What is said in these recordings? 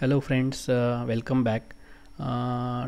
Hello friends, welcome back.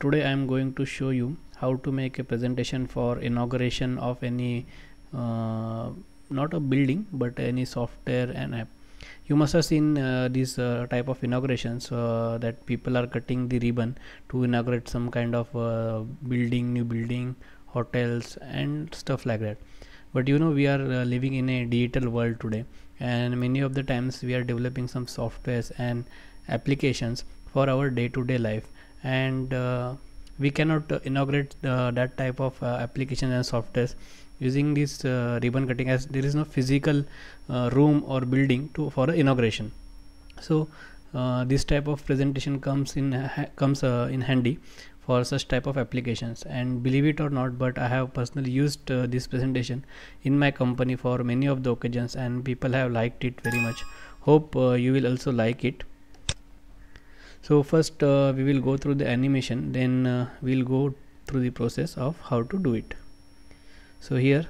Today I am going to show you how to make a presentation for inauguration of any not a building but any software and app. You must have seen these type of inaugurations that people are cutting the ribbon to inaugurate some kind of building, new building, hotels and stuff like that. But you know, we are living in a digital world today, and many of the times we are developing some softwares and applications for our day-to-day life, and we cannot inaugurate that type of applications and softwares using this ribbon cutting, as there is no physical room or building for inauguration. So this type of presentation comes in handy for such type of applications. And believe it or not, but I have personally used this presentation in my company for many of the occasions, and people have liked it very much. Hope you will also like it. So first we will go through the animation, then we'll go through the process of how to do it. So here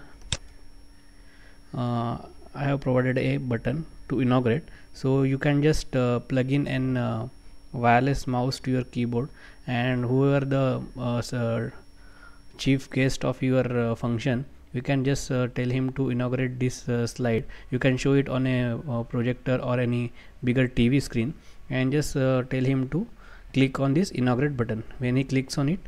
I have provided a button to inaugurate, so you can just plug in an wireless mouse to your keyboard, and whoever the chief guest of your function, you can just tell him to inaugurate this slide. You can show it on a projector or any bigger TV screen, and just tell him to click on this inaugurate button. When he clicks on it,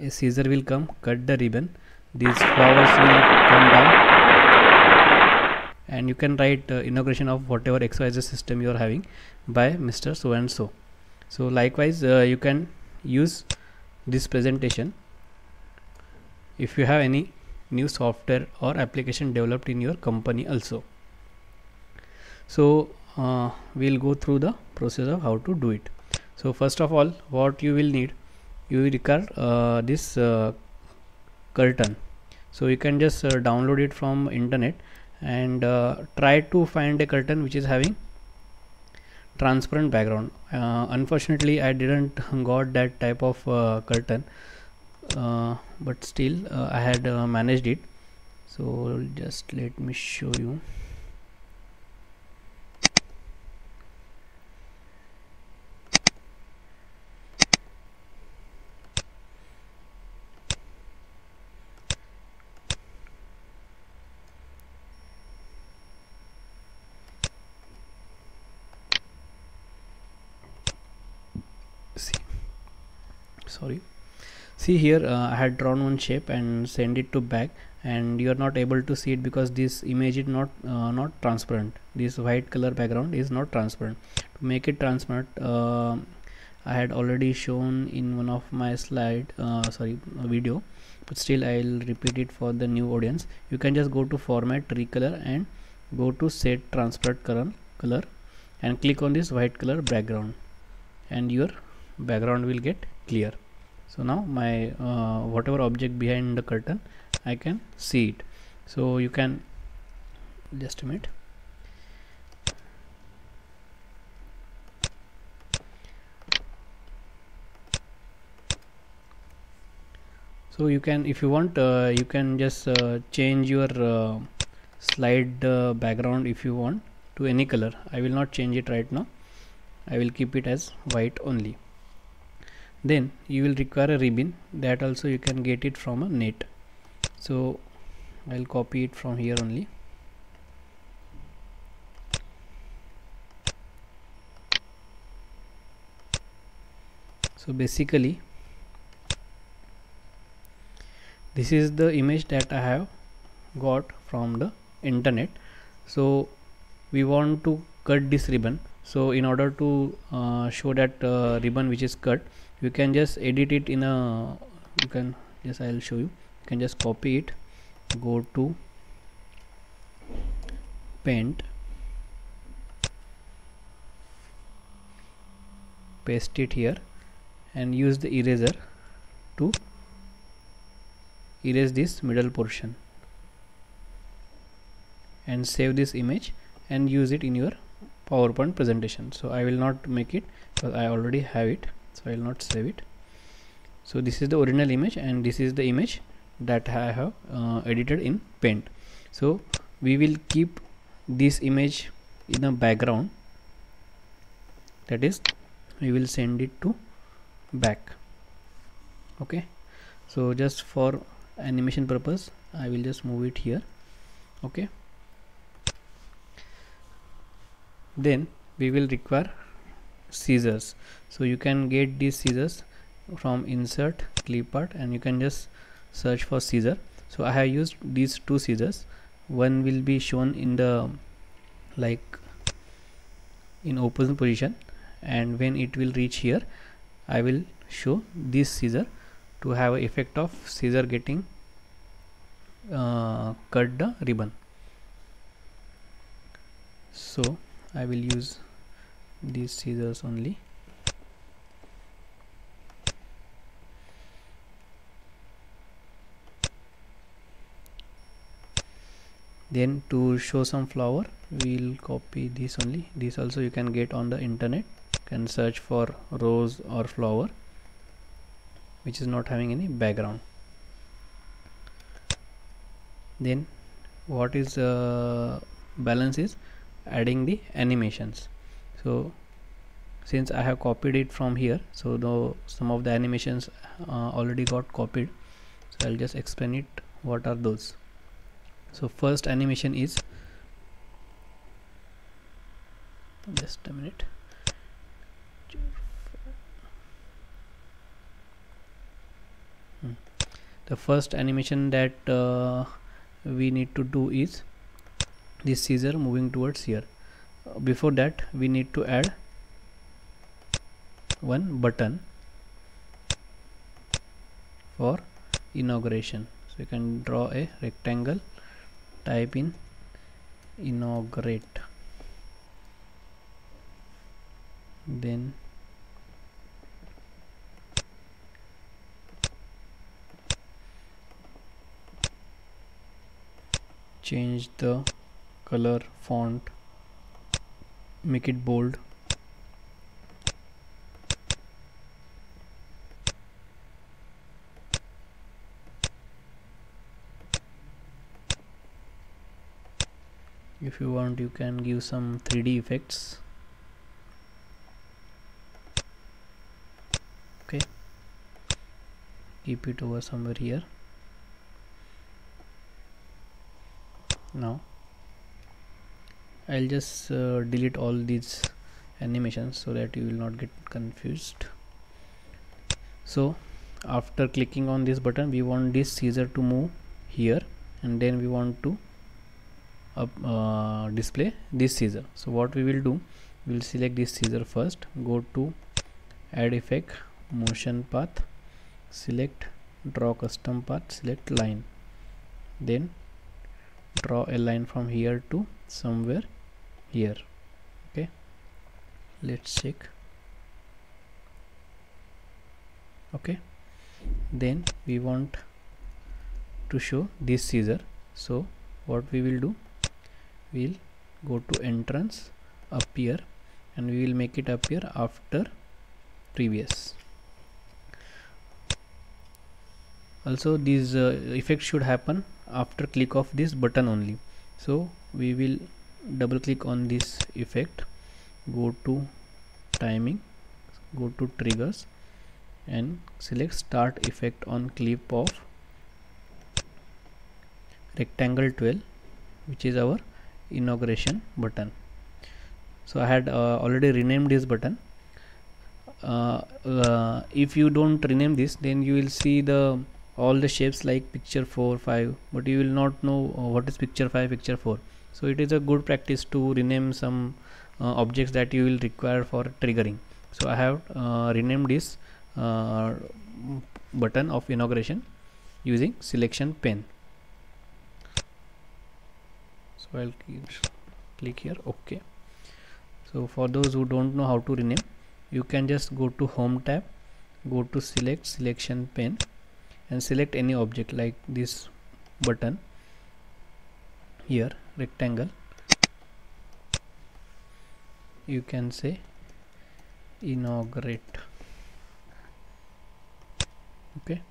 a scissor will come, cut the ribbon, these flowers will come down, and you can write inauguration of whatever XYZ system you are having by Mr. So and so. So likewise you can use this presentation if you have any new software or application developed in your company also. So we'll go through the process of how to do it. So first of all, what you will need, you will require this curtain. So you can just download it from internet and try to find a curtain which is having transparent background. Unfortunately I didn't got that type of curtain, but still I had managed it. So just let me show you. See here I had drawn one shape and send it to back, and you are not able to see it because this image is not transparent. This white color background is not transparent. To make it transparent, I had already shown in one of my slide video, but still I will repeat it for the new audience. You can just go to format, recolor, and go to set transparent color and click on this white color background, and your background will get clear. So now my whatever object behind the curtain, I can see it. So you can just a minute. So you can, if you want, you can just change your slide background if you want to any color. I will not change it right now. I will keep it as white only. Then you will require a ribbon, that also you can get it from a net. So I'll copy it from here only. So basically this is the image that I have got from the internet. So we want to cut this ribbon. So in order to show that ribbon which is cut, you can just edit it in a, you can just, I'll show you. You can just copy it, go to paint, paste it here, and use the eraser to erase this middle portion and save this image and use it in your PowerPoint presentation. So I will not make it because I already have it, so I will not save it. So this is the original image, and this is the image that I have edited in Paint. So we will keep this image in a background, that is we will send it to back. Okay, so just for animation purpose I will just move it here. Okay, then we will require scissors, so you can get these scissors from insert clip art and you can just search for scissor. So I have used these two scissors, one will be shown in the like in open position, and when it will reach here I will show this scissor to have an effect of scissor getting cut the ribbon. So I will use these scissors only. Then to show some flower we'll copy this only. This also you can get on the internet, you can search for rose or flower which is not having any background. Then what is balance is adding the animations. So since I have copied it from here, so though some of the animations already got copied, so I'll just explain it what are those. So first animation is, just a minute, the first animation that we need to do is this scissor moving towards here. Before that we need to add one button for inauguration, so you can draw a rectangle, type in inaugurate, then change the color, font, make it bold, if you want you can give some 3D effects. Okay, keep it over somewhere here. Now I'll just delete all these animations so that you will not get confused. So after clicking on this button we want this scissor to move here, and then we want to display this scissor. So what we will do, we'll select this scissor first, go to add effect, motion path, select draw custom path, select line, then draw a line from here to somewhere here. Okay, let's check. Okay, then we want to show this scissor, so what we will do, we'll go to entrance, appear, and we will make it appear after previous. Also these effects should happen after click of this button only, so we will double click on this effect, go to timing, go to triggers, and select start effect on clip of rectangle 12, which is our inauguration button. So I had already renamed this button. If you don't rename this, then you will see the all the shapes like picture 4, 5, but you will not know what is picture 5, picture 4. So it is a good practice to rename some objects that you will require for triggering. So I have renamed this button of inauguration using selection pen. So I'll click here. Okay, so for those who don't know how to rename, you can just go to home tab, go to select selection pen, and select any object like this button here, rectangle. You can say inaugurate. Okay,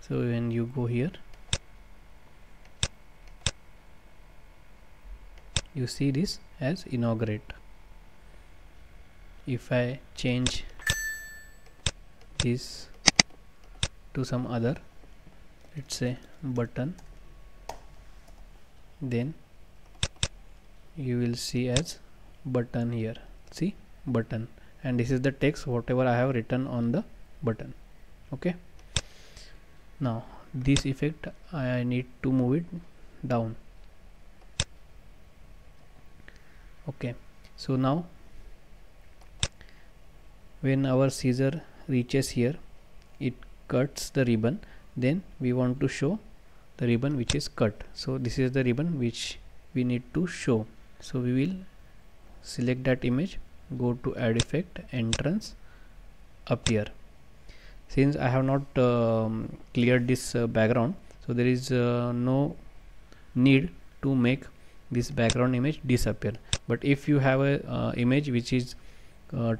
so when you go here you see this as inaugurate. if I change this to some other, let's say button, then you will see as button here, see button, and this is the text whatever I have written on the button. Okay, now this effect I need to move it down. Okay, so now when our scissor reaches here, it cuts the ribbon, then we want to show the ribbon which is cut. So this is the ribbon which we need to show. So we will select that image, go to add effect, entrance, appear. Since I have not cleared this background, so there is no need to make this background image disappear. But if you have a image which is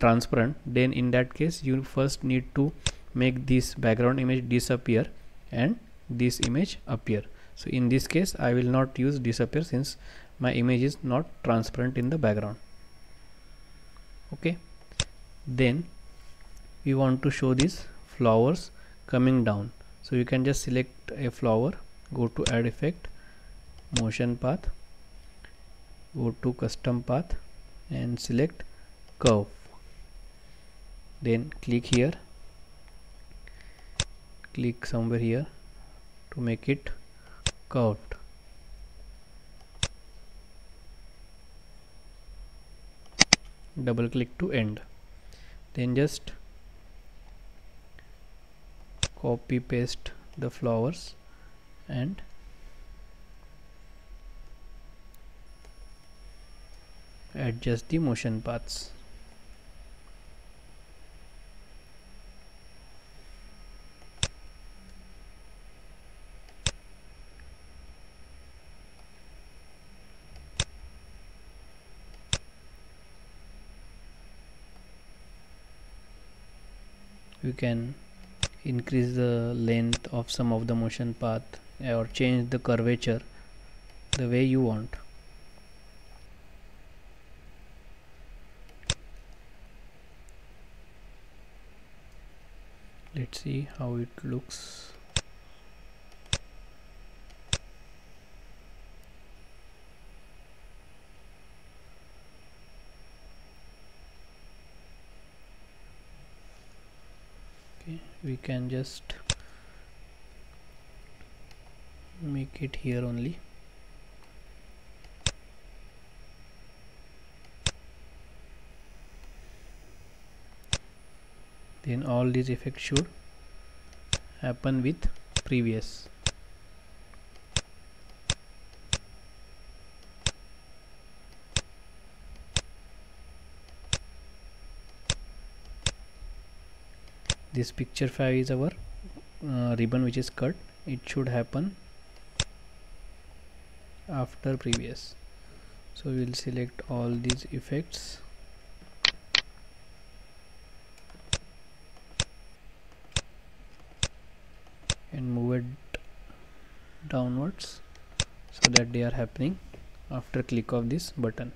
transparent, then in that case you first need to make this background image disappear and this image appear. So in this case I will not use disappear since my image is not transparent in the background. Okay, then we want to show these flowers coming down, so you can just select a flower, go to add effect, motion path, go to custom path and select curve, then click here, click somewhere here to make it curved. Double click to end, then just copy paste the flowers and adjust the motion paths. You can increase the length of some of the motion path or change the curvature the way you want. Let's see how it looks. We can just make it here only. Then all these effects should happen with previous. This picture 5 is our ribbon which is cut. It should happen after previous. So we will select all these effects. And move it downwards so that they are happening after click of this button.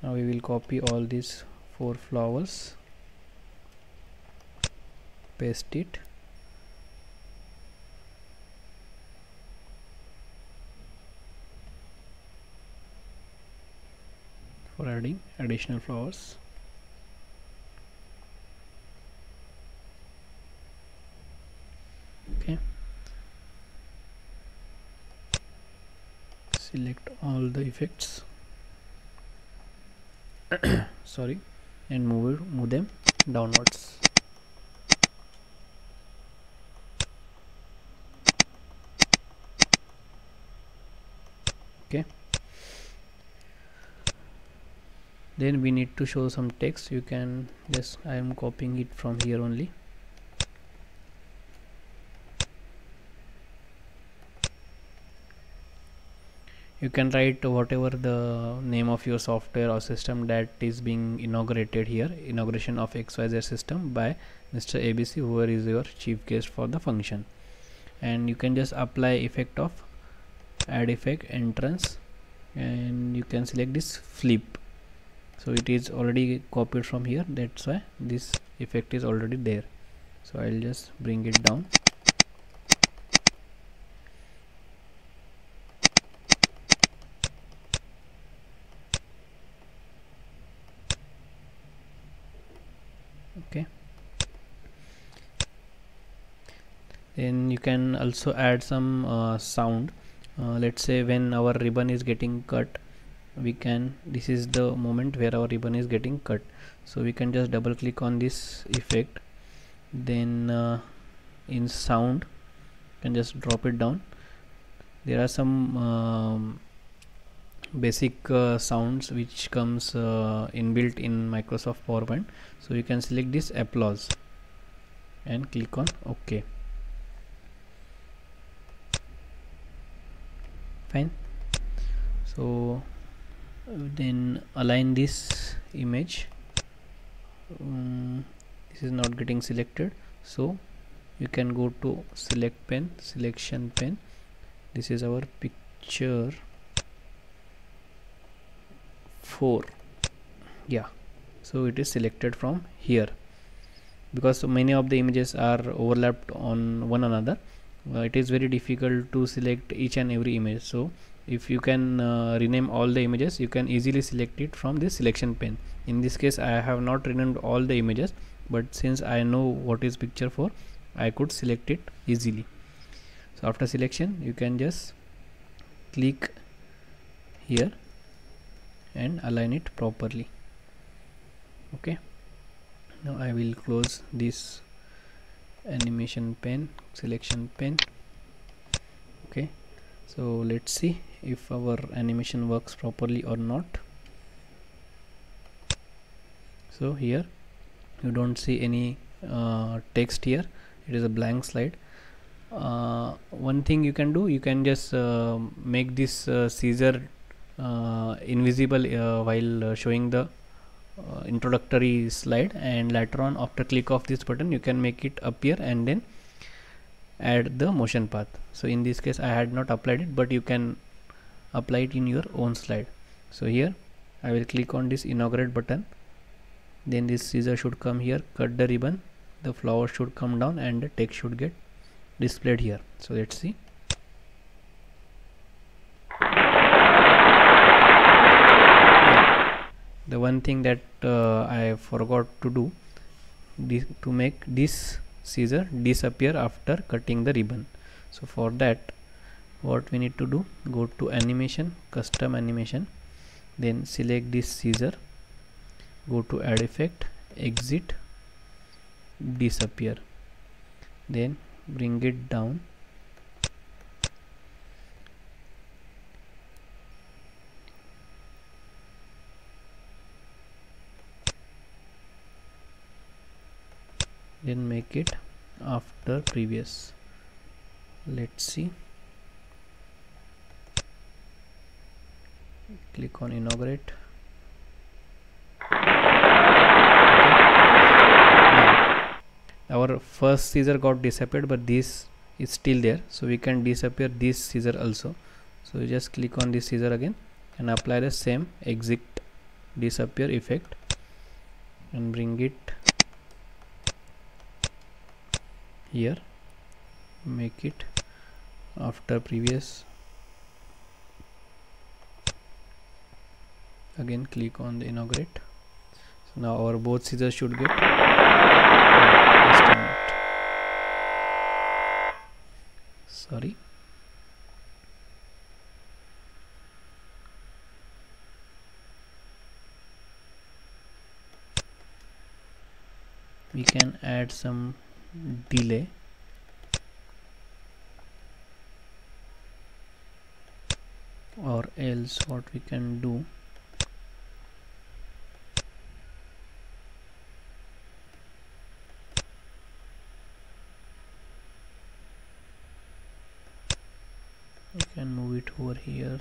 Now we will copy all these 4 flowers. Paste it for adding additional flowers. Okay, select all the effects sorry, and move them downwards. Okay, then we need to show some text. You can just, I am copying it from here only. You can write whatever the name of your software or system that is being inaugurated here, inauguration of XYZ system by Mr. ABC, whoever is your chief guest for the function, and you can just apply effect of add effect entrance, and you can select this flip. so it is already copied from here, that's why this effect is already there. So I'll just bring it down. Okay, then you can also add some sound. Let's say when our ribbon is getting cut, we can, this is the moment where our ribbon is getting cut, so we can just double click on this effect, then in sound you can just drop it down. There are some basic sounds which comes inbuilt in Microsoft PowerPoint, so you can select this applause and click on OK. Fine. So then align this image. This is not getting selected, so you can go to select pen, selection pen. This is our picture 4. Yeah, so it is selected from here because many of the images are overlapped on one another. It is very difficult to select each and every image, so if you can rename all the images, you can easily select it from the selection pane. In this case I have not renamed all the images, but since I know what is picture 4, I could select it easily. So after selection you can just click here and align it properly. Okay, now I will close this animation pen, selection pen. Okay, so let's see if our animation works properly or not. So here you don't see any text here, it is a blank slide. One thing you can do, you can just make this scissor invisible while showing the introductory slide, and later on after click of this button you can make it appear and then add the motion path. So in this case I had not applied it, but you can apply it in your own slide. So here I will click on this inaugurate button, then this scissor should come here, cut the ribbon, the flower should come down, and the text should get displayed here. So let's see. The one thing that I forgot to do, to make this scissor disappear after cutting the ribbon. So for that what we need to do, go to animation, custom animation, then select this scissor, go to add effect, exit, disappear, then bring it down. Then make it after previous. Let's see. Click on inaugurate. Okay. Our first scissor got disappeared, but this is still there, so we can disappear this scissor also. So you just click on this scissor again and apply the same exit disappear effect and bring it here, make it after previous. Again click on the inaugurate. So now our both scissors should get sorry, we can add some delay. Or else what we can do, we can move it over here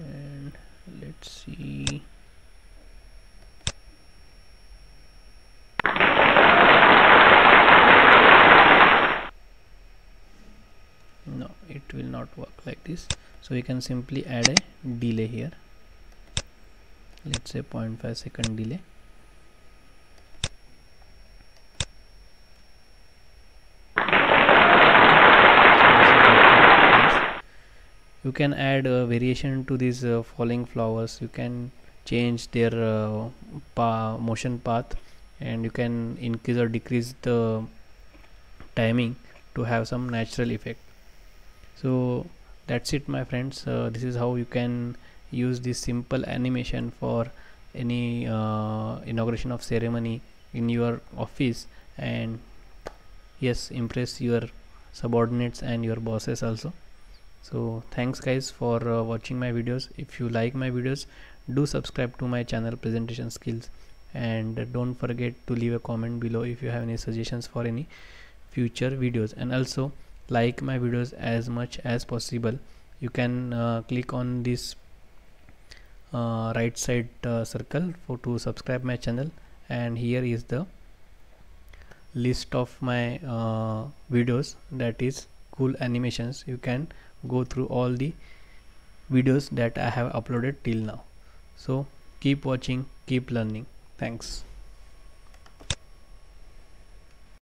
and let's see. Will not work like this, so we can simply add a delay here. let's say 0.5 second delay. You can add a variation to these falling flowers. You can change their motion path, and you can increase or decrease the timing to have some natural effect. So that's it, my friends. This is how you can use this simple animation for any inauguration of ceremony in your office, and yes, impress your subordinates and your bosses also. So thanks guys for watching my videos. If you like my videos, do subscribe to my channel Presentation Skills, and don't forget to leave a comment below if you have any suggestions for any future videos. And also like my videos as much as possible. You can click on this right side circle to subscribe my channel, and here is the list of my videos, that is cool animations. You can go through all the videos that I have uploaded till now. So keep watching, keep learning. Thanks.